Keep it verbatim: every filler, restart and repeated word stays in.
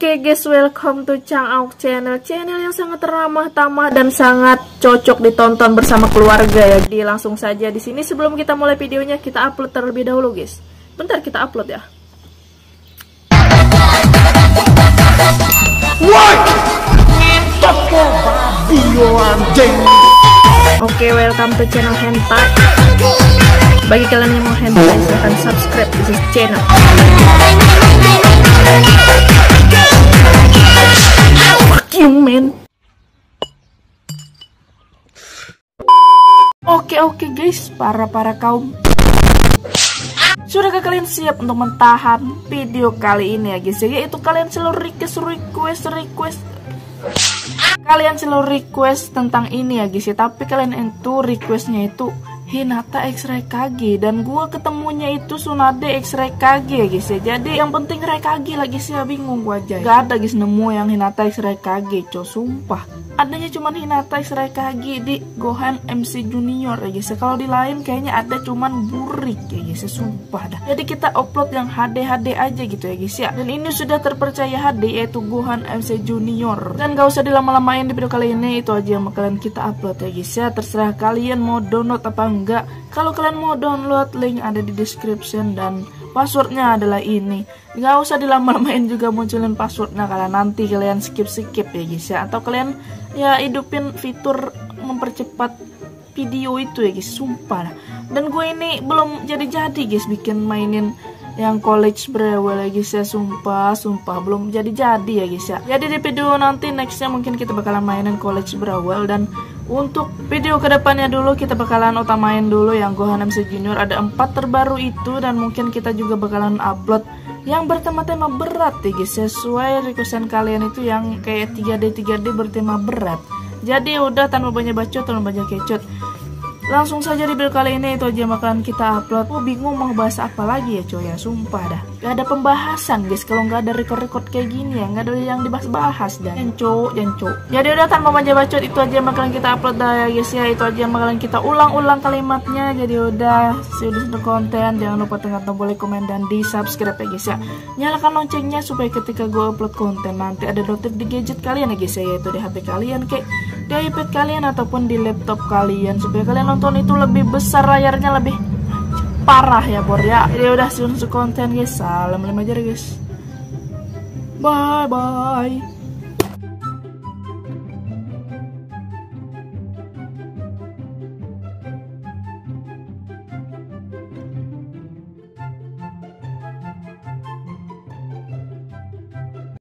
Oke okay guys, welcome to Chang Auk channel. Channel yang sangat ramah tamah dan sangat cocok ditonton bersama keluarga ya. Jadi langsung saja di sini sebelum kita mulai videonya kita upload terlebih dahulu guys. Bentar kita upload ya. Oke okay, welcome to channel hentai. Bagi kalian yang mau hentai silahkan subscribe di channel. Oke oke guys, para-para kaum, sudahkah kalian siap untuk mentahan video kali ini ya guys? Yaitu kalian selalu request request request Kalian selalu request tentang ini ya guys ya. Tapi kalian itu requestnya itu Hinata X Raikage dan gua ketemunya itu Tsunade X Raikage ya guys ya. Jadi yang penting Raikage lagi sih ya, bingung gua aja. Gak ada guys nemu yang Hinata X Raikage, coy, sumpah. Adanya cuman Hinata X Raikage di Gohan M C Junior ya guys ya. Kalau di lain kayaknya ada cuman burik ya guys ya, sumpah dah. Jadi kita upload yang H D H D aja gitu ya guys ya. Dan ini sudah terpercaya H D yaitu Gohan M C Junior. Dan gak usah dilama-lamain di video kali ini, itu aja yang bakalan kita upload ya guys ya. Terserah kalian mau download apa enggak. Enggak, kalau kalian mau download link ada di description dan passwordnya adalah ini. Nggak usah dilama-lamain juga munculin passwordnya karena nanti kalian skip-skip ya guys ya. Atau kalian ya hidupin fitur mempercepat video itu ya guys, sumpah. Dan gue ini belum jadi-jadi guys bikin mainin yang college Brawl ya guys ya, sumpah sumpah belum jadi-jadi ya guys ya. Jadi di video nanti nextnya mungkin kita bakalan mainin college Brawl, dan untuk video kedepannya dulu kita bakalan utamain dulu yang Gohan M C Junior, ada empat terbaru itu, dan mungkin kita juga bakalan upload yang bertema-tema berat ya guys, sesuai requestan kalian itu yang kayak tiga D tiga D bertema berat. Jadi udah tanpa banyak bacot, tanpa banyak kecot, langsung saja di video kali ini, itu aja yang bakalan kita upload. Gue bingung mau bahas apa lagi ya coy ya, sumpah dah. Gak ada pembahasan guys kalau gak ada record-record kayak gini ya. Gak ada yang dibahas-bahas dah. Janco, janco. Jadi udah tanpa manja bacot, itu aja yang bakalan kita upload dah ya guys ya. Itu aja yang bakalan kita ulang-ulang kalimatnya. Jadi udah, see you di sini konten. Jangan lupa tekan tombol like, komen, dan di subscribe ya guys ya. Nyalakan loncengnya supaya ketika gue upload konten nanti ada notif di gadget kalian ya guys ya. Yaitu di H P kalian kayak di iPad kalian ataupun di laptop kalian, supaya kalian nonton itu lebih besar layarnya, lebih parah ya bor ya. Jadi udah, see you next konten guys. Salam lem aja guys. Bye bye.